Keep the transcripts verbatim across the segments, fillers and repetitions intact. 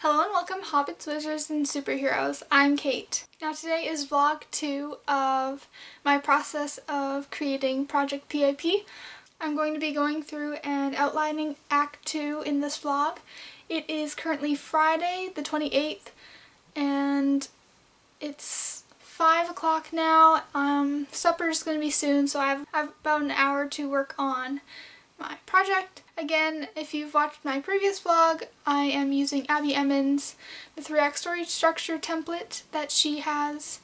Hello and welcome Hobbits, Wizards, and Superheroes. I'm Kate. Now today is vlog two of my process of creating Project P I P. I'm going to be going through and outlining Act two in this vlog. It is currently Friday the twenty-eighth and it's five o'clock now. Um, supper's going to be soon, so I have, I have about an hour to work on my project. Again, if you've watched my previous vlog, I am using Abby Emmons, the three act story structure template that she has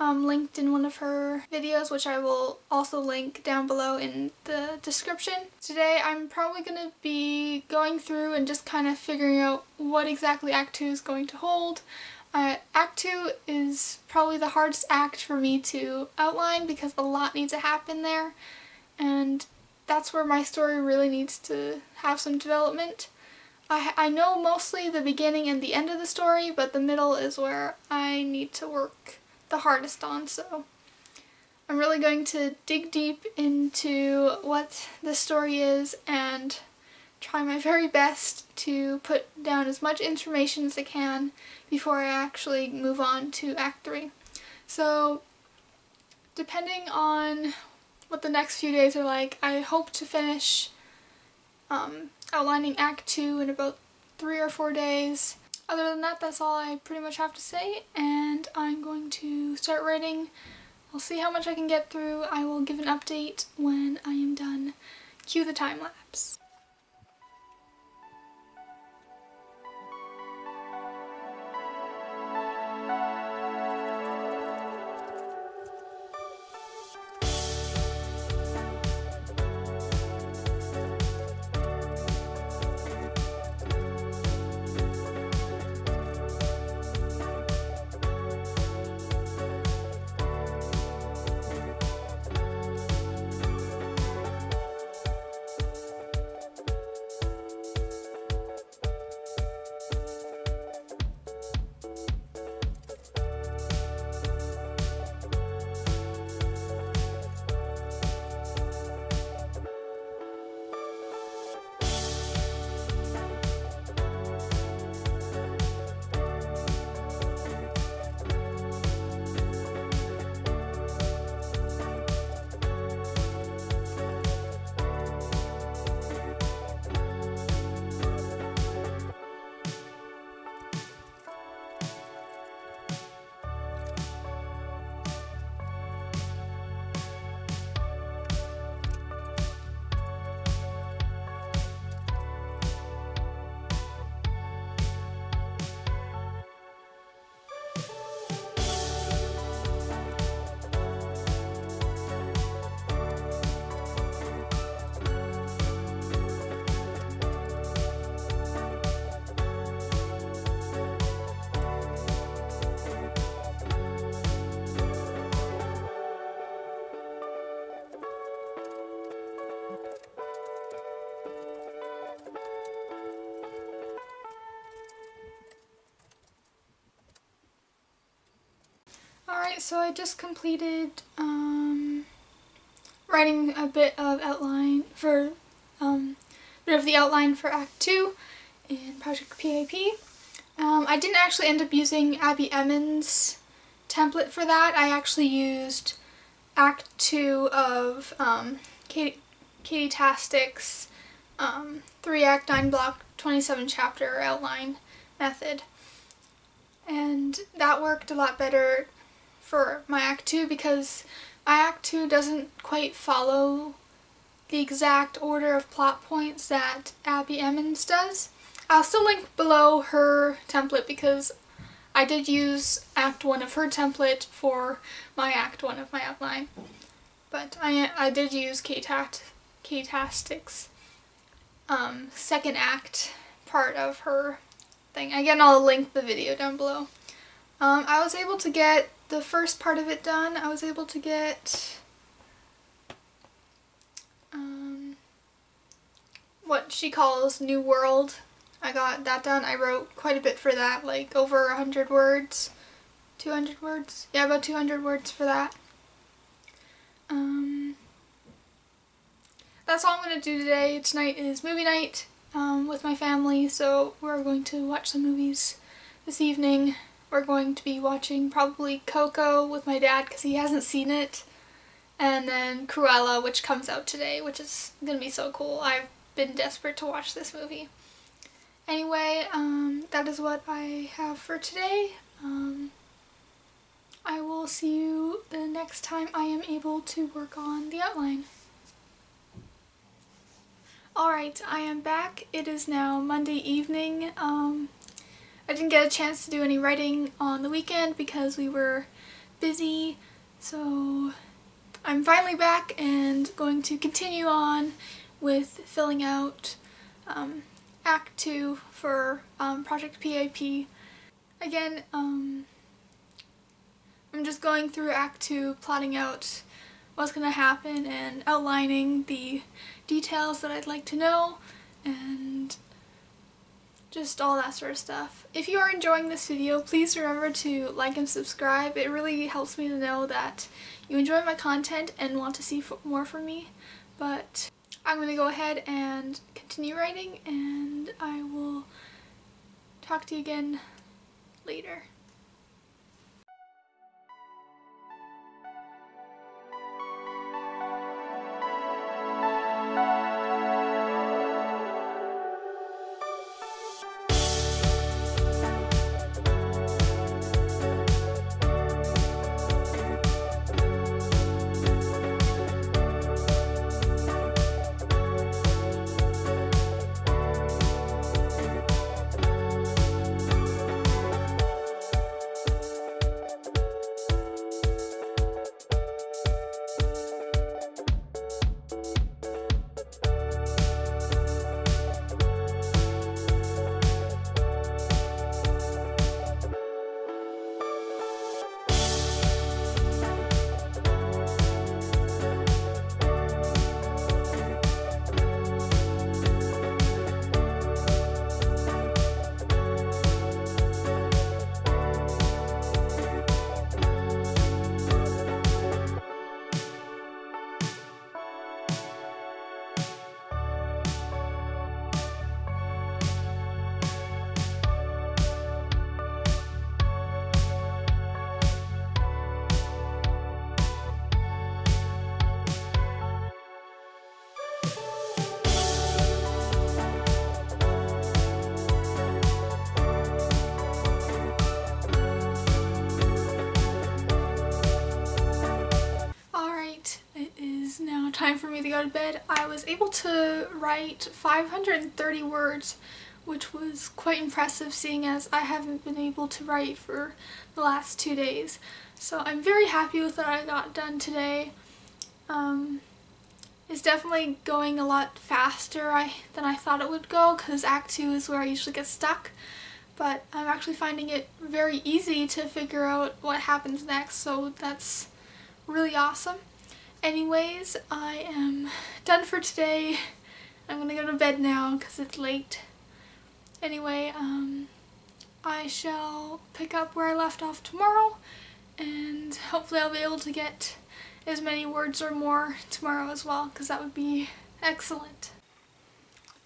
um, linked in one of her videos, which I will also link down below in the description. Today I'm probably going to be going through and just kind of figuring out what exactly Act two is going to hold. Uh, Act two is probably the hardest act for me to outline because a lot needs to happen there, and that's where my story really needs to have some development. I, I know mostly the beginning and the end of the story, but the middle is where I need to work the hardest on, so I'm really going to dig deep into what this story is and try my very best to put down as much information as I can before I actually move on to Act three. So, depending on what the next few days are like, I hope to finish um, outlining Act two in about three or four days. Other than that, that's all I pretty much have to say, and I'm going to start writing. I'll see how much I can get through. I will give an update when I am done. Cue the time lapse. Alright, so I just completed um, writing a bit of outline for um, a bit of the outline for Act two in Project P A P. Um, I didn't actually end up using Abby Emmons' template for that. I actually used Act two of um, Katytastic's um, three act, nine block, twenty-seven chapter outline method. And that worked a lot better for my Act two because my Act two doesn't quite follow the exact order of plot points that Abby Emmons does. I'll still link below her template because I did use Act one of her template for my Act one of my outline. But I, I did use Katytastic's um, second act part of her thing. Again, I'll link the video down below. Um, I was able to get the first part of it done. I was able to get um, what she calls New World. I got that done. I wrote quite a bit for that, like over a hundred words, two hundred words, yeah, about two hundred words for that. Um, that's all I'm going to do today. Tonight is movie night. um, with my family, so we're going to watch some movies this evening. We're going to be watching probably Coco with my dad because he hasn't seen it, and then Cruella, which comes out today, which is gonna be so cool. I've been desperate to watch this movie. Anyway, um, that is what I have for today. Um, I will see you the next time I am able to work on the outline. Alright, I am back. It is now Monday evening. Um, I didn't get a chance to do any writing on the weekend because we were busy, so I'm finally back and going to continue on with filling out um, Act two for um, Project P A P. Again, um, I'm just going through Act two, plotting out what's going to happen and outlining the details that I'd like to know and just all that sort of stuff. If you are enjoying this video, please remember to like and subscribe. It really helps me to know that you enjoy my content and want to see f more from me. But I'm going to go ahead and continue writing, and I will talk to you again later. Time for me to go to bed. I was able to write five hundred thirty words, which was quite impressive seeing as I haven't been able to write for the last two days. So I'm very happy with what I got done today. Um, it's definitely going a lot faster I, than I thought it would go because Act two is where I usually get stuck, but I'm actually finding it very easy to figure out what happens next, so that's really awesome. Anyways, I am done for today. I'm gonna go to bed now because it's late. Anyway, um, I shall pick up where I left off tomorrow, and hopefully I'll be able to get as many words or more tomorrow as well, because that would be excellent.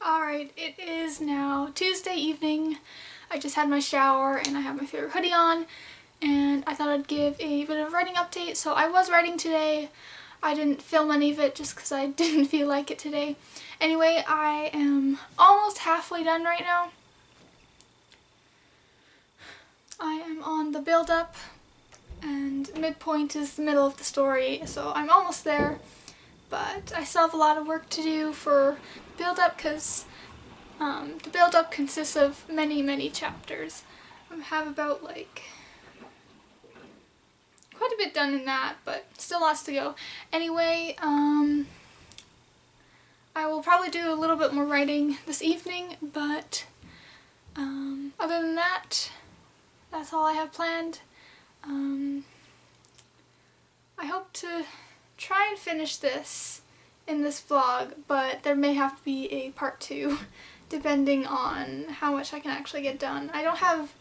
Alright, it is now Tuesday evening. I just had my shower and I have my favorite hoodie on, and I thought I'd give a bit of a writing update. So I was writing today. I didn't film any of it just because I didn't feel like it today. Anyway, I am almost halfway done right now. I am on the build-up, and midpoint is the middle of the story, so I'm almost there. But I still have a lot of work to do for build-up because um, the build-up consists of many, many chapters. I have about like quite a bit done in that, but still lots to go. Anyway, um, I will probably do a little bit more writing this evening, but um, other than that, that's all I have planned. Um, I hope to try and finish this in this vlog, but there may have to be a part two, depending on how much I can actually get done. I don't have,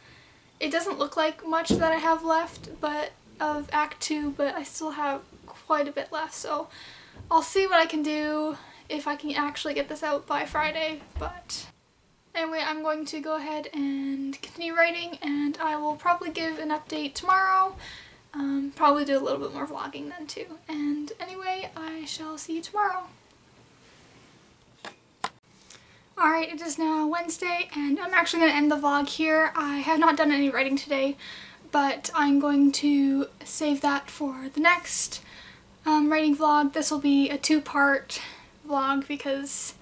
it doesn't look like much that I have left, but of Act two, but I still have quite a bit left, so I'll see what I can do if I can actually get this out by Friday, but Anyway, I'm going to go ahead and continue writing, and I will probably give an update tomorrow. Um, probably do a little bit more vlogging then too. And anyway, I shall see you tomorrow. Alright, it is now Wednesday, and I'm actually going to end the vlog here. I have not done any writing today, but I'm going to save that for the next um, writing vlog. This will be a two-part vlog because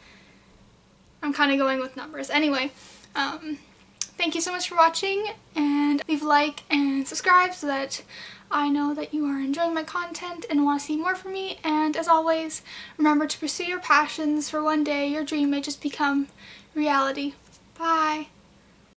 I'm kind of going with numbers. Anyway, um, thank you so much for watching, and leave a like and subscribe so that I know that you are enjoying my content and want to see more from me. And as always, remember to pursue your passions, for one day your dream may just become reality. Bye!